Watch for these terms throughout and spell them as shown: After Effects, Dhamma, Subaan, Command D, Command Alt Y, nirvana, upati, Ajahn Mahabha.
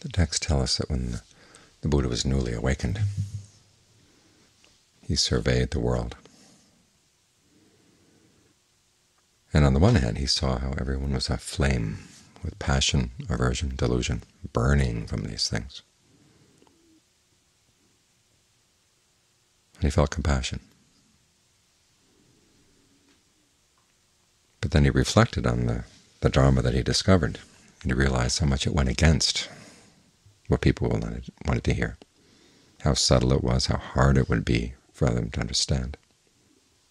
The texts tell us that when the Buddha was newly awakened, he surveyed the world. And on the one hand, he saw how everyone was aflame with passion, aversion, delusion, burning from these things. And he felt compassion. But then he reflected on the Dharma that he discovered, and he realized how much it went against what people wanted to hear, how subtle it was, how hard it would be for them to understand.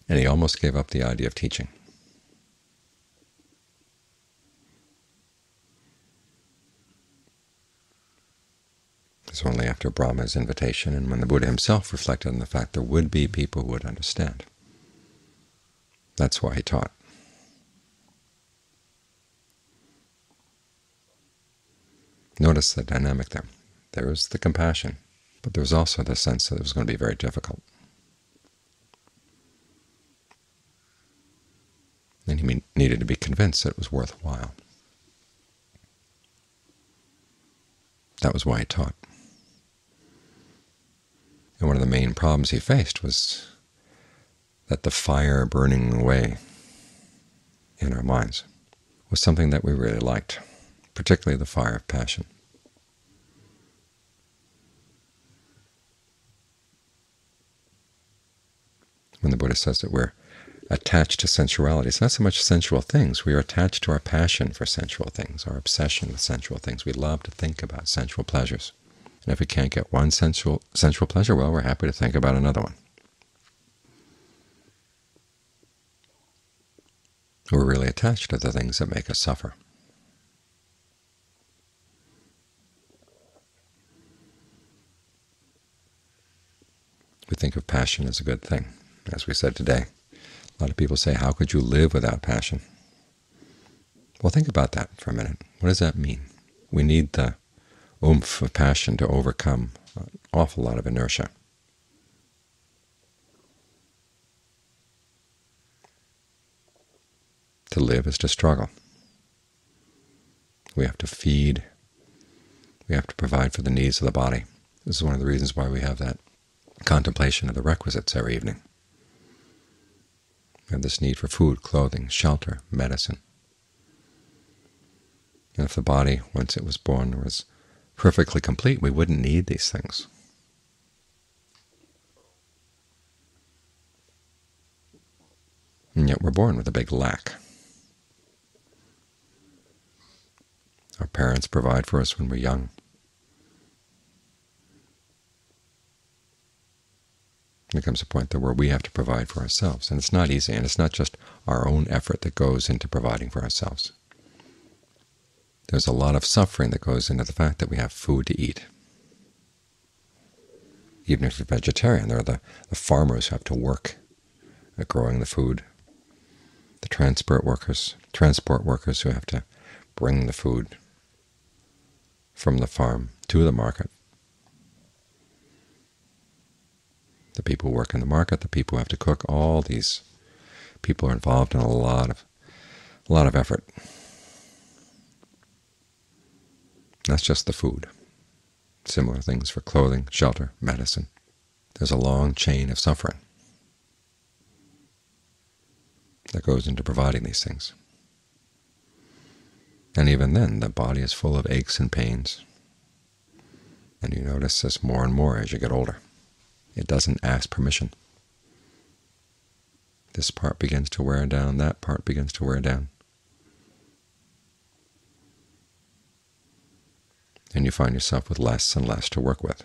And he almost gave up the idea of teaching. It's only after Brahma's invitation and when the Buddha himself reflected on the fact there would be people who would understand. That's why he taught. Notice the dynamic there. There is the compassion, but there was also the sense that it was going to be very difficult. And he needed to be convinced that it was worthwhile. That was why he taught. And one of the main problems he faced was that the fire burning away in our minds was something that we really liked, particularly the fire of passion. When the Buddha says that we're attached to sensuality, it's not so much sensual things. We are attached to our passion for sensual things, our obsession with sensual things. We love to think about sensual pleasures. And if we can't get one sensual pleasure, well, we're happy to think about another one. We're really attached to the things that make us suffer. We think of passion as a good thing. As we said today, a lot of people say, how could you live without passion? Well, think about that for a minute. What does that mean? We need the oomph of passion to overcome an awful lot of inertia. To live is to struggle. We have to feed. We have to provide for the needs of the body. This is one of the reasons why we have that contemplation of the requisites every evening. We have this need for food, clothing, shelter, medicine. And if the body, once it was born, was perfectly complete, we wouldn't need these things. And yet we're born with a big lack. Our parents provide for us when we're young. There comes a point where we have to provide for ourselves, and it's not easy, and it's not just our own effort that goes into providing for ourselves. There's a lot of suffering that goes into the fact that we have food to eat. Even if you're vegetarian, there are the farmers who have to work at growing the food, the transport workers who have to bring the food from the farm to the market. The people who work in the market, the people who have to cook, all these people are involved in a lot of effort. That's just the food. Similar things for clothing, shelter, medicine. There's a long chain of suffering that goes into providing these things. And even then, the body is full of aches and pains. And you notice this more and more as you get older. It doesn't ask permission. This part begins to wear down, that part begins to wear down. And you find yourself with less and less to work with.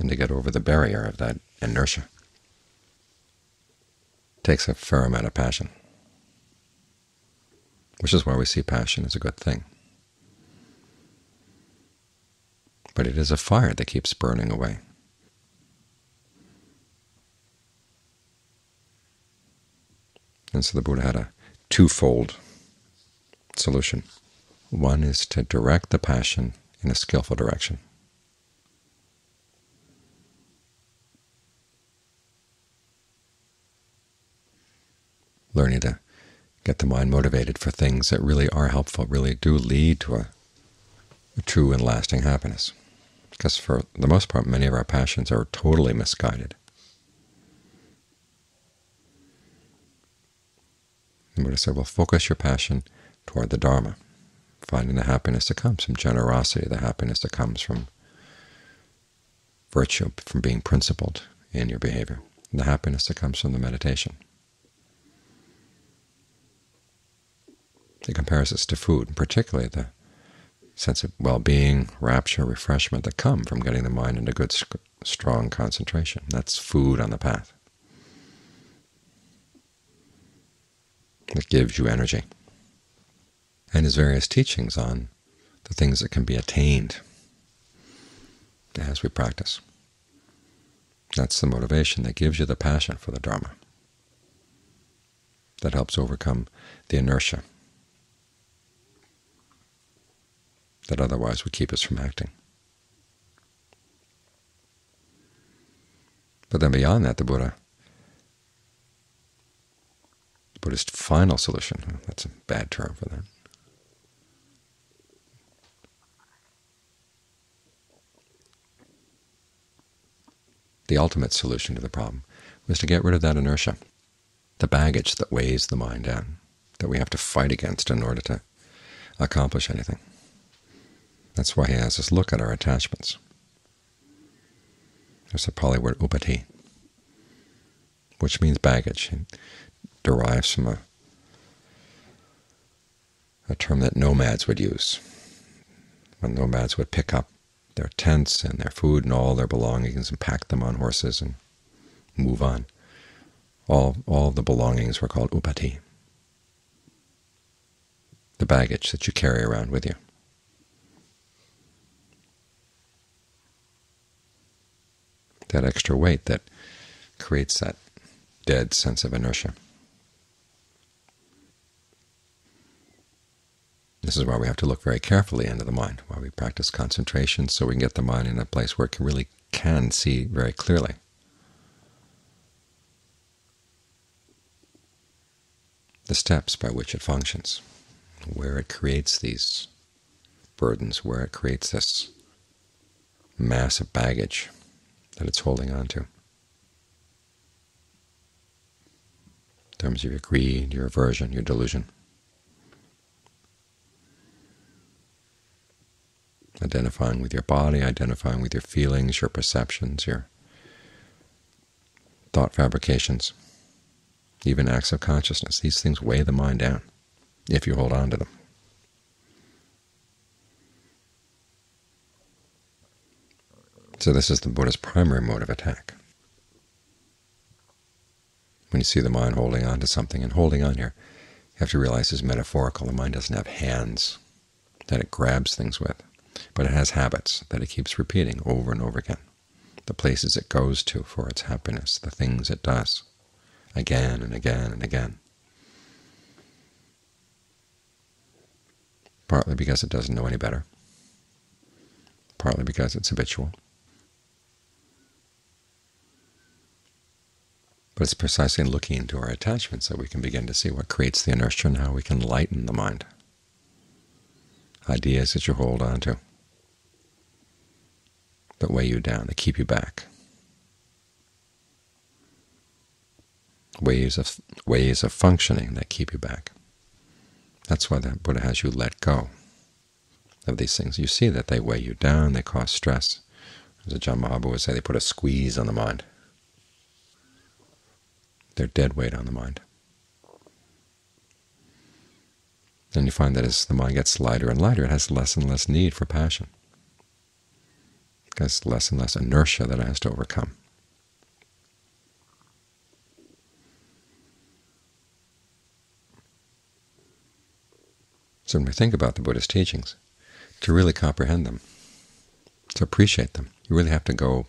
And to get over the barrier of that inertia takes a fair amount of passion, which is why we see passion as a good thing. But it is a fire that keeps burning away. And so the Buddha had a twofold solution. One is to direct the passion in a skillful direction. Learning to get the mind motivated for things that really are helpful, really do lead to a true and lasting happiness. Because for the most part, many of our passions are totally misguided. The Buddha said, well, focus your passion toward the Dharma, finding the happiness that comes from generosity, the happiness that comes from virtue, from being principled in your behavior, and the happiness that comes from the meditation. He compares this to food, particularly the sense of well-being, rapture, refreshment that come from getting the mind into good, strong concentration. That's food on the path. It gives you energy. And his various teachings on the things that can be attained as we practice. That's the motivation that gives you the passion for the Dharma, that helps overcome the inertia that otherwise would keep us from acting. But then beyond that, the Buddha's final solution — that's a bad term for that — the ultimate solution to the problem was to get rid of that inertia, the baggage that weighs the mind down, that we have to fight against in order to accomplish anything. That's why he has us look at our attachments. There's the Pali word upati, which means baggage. It derives from a term that nomads would use. When nomads would pick up their tents and their food and all their belongings and pack them on horses and move on, all the belongings were called upati, the baggage that you carry around with you. That extra weight that creates that dead sense of inertia. This is why we have to look very carefully into the mind, why we practice concentration, so we can get the mind in a place where it really can see very clearly. The steps by which it functions, where it creates these burdens, where it creates this mass of baggage that it's holding on to, in terms of your greed, your aversion, your delusion. Identifying with your body, identifying with your feelings, your perceptions, your thought fabrications, even acts of consciousness. These things weigh the mind down if you hold on to them. So this is the Buddha's primary mode of attack. When you see the mind holding on to something — and holding on here, you have to realize it's metaphorical. The mind doesn't have hands that it grabs things with, but it has habits that it keeps repeating over and over again, the places it goes to for its happiness, the things it does again and again and again, partly because it doesn't know any better, partly because it's habitual. But it's precisely in looking into our attachments that we can begin to see what creates the inertia and how we can lighten the mind. Ideas that you hold on to that weigh you down, that keep you back. Ways of functioning that keep you back. That's why the Buddha has you let go of these things. You see that they weigh you down, they cause stress. As Ajahn Mahabha would say, they put a squeeze on the mind. They're dead weight on the mind. And you find that as the mind gets lighter and lighter, it has less and less need for passion. It has less and less inertia that it has to overcome. So when we think about the Buddha's teachings, to really comprehend them, to appreciate them, you really have to go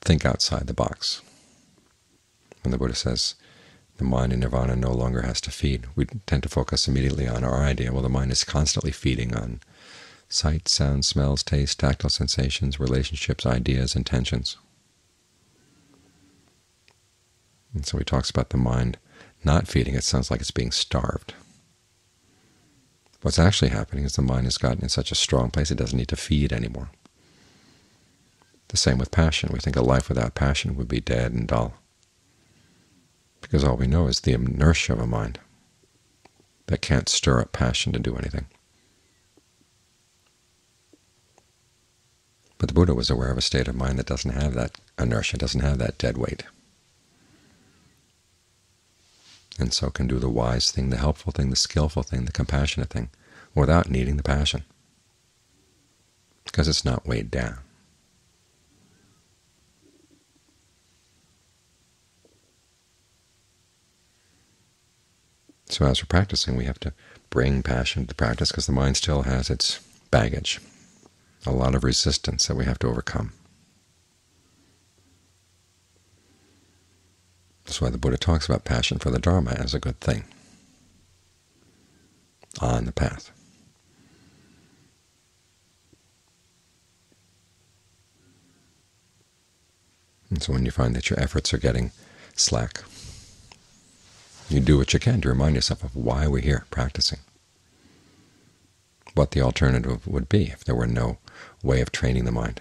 think outside the box. When the Buddha says the mind in nirvana no longer has to feed, we tend to focus immediately on our idea. Well, the mind is constantly feeding on sight, sound, smells, taste, tactile sensations, relationships, ideas, intentions. And so he talks about the mind not feeding it sounds like it's being starved. What's actually happening is the mind has gotten in such a strong place it doesn't need to feed anymore. The same with passion. We think a life without passion would be dead and dull, because all we know is the inertia of a mind that can't stir up passion to do anything. But the Buddha was aware of a state of mind that doesn't have that inertia, doesn't have that dead weight, and so can do the wise thing, the helpful thing, the skillful thing, the compassionate thing, without needing the passion, because it's not weighed down. So as we're practicing, we have to bring passion to practice, because the mind still has its baggage, a lot of resistance that we have to overcome. That's why the Buddha talks about passion for the Dharma as a good thing on the path. And so when you find that your efforts are getting slack, you do what you can to remind yourself of why we're here practicing, what the alternative would be if there were no way of training the mind,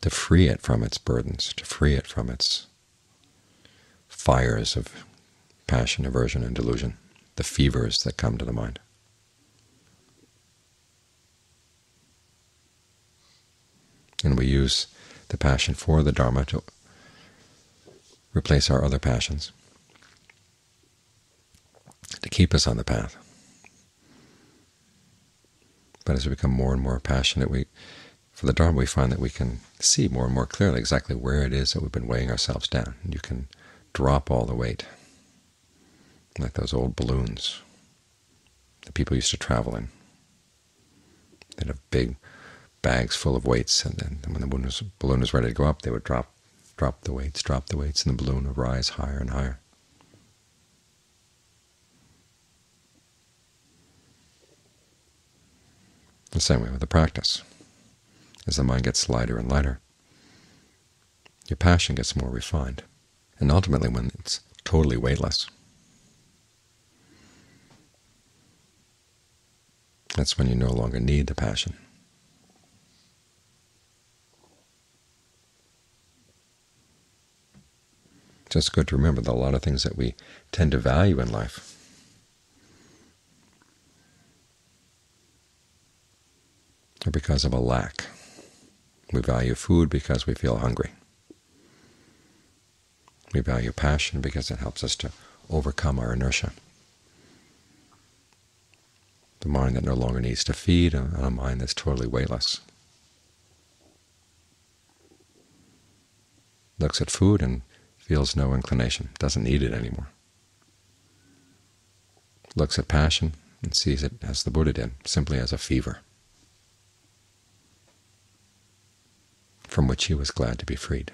to free it from its burdens, to free it from its fires of passion, aversion, and delusion, the fevers that come to the mind. And we use the passion for the Dharma to replace our other passions, to keep us on the path. But as we become more and more passionate for the Dharma, we find that we can see more and more clearly exactly where it is that we've been weighing ourselves down. And you can drop all the weight, like those old balloons that people used to travel in. They'd have big bags full of weights, and then when the balloon was ready to go up, they would drop the weights, and the balloon would rise higher and higher. The same way with the practice. As the mind gets lighter and lighter, your passion gets more refined, and ultimately when it's totally weightless, that's when you no longer need the passion. It's just good to remember that a lot of things that we tend to value in life are because of a lack. We value food because we feel hungry. We value passion because it helps us to overcome our inertia. The mind that no longer needs to feed, and a mind that's totally weightless, looks at food and feels no inclination, doesn't need it anymore. Looks at passion and sees it, as the Buddha did, simply as a fever from which he was glad to be freed.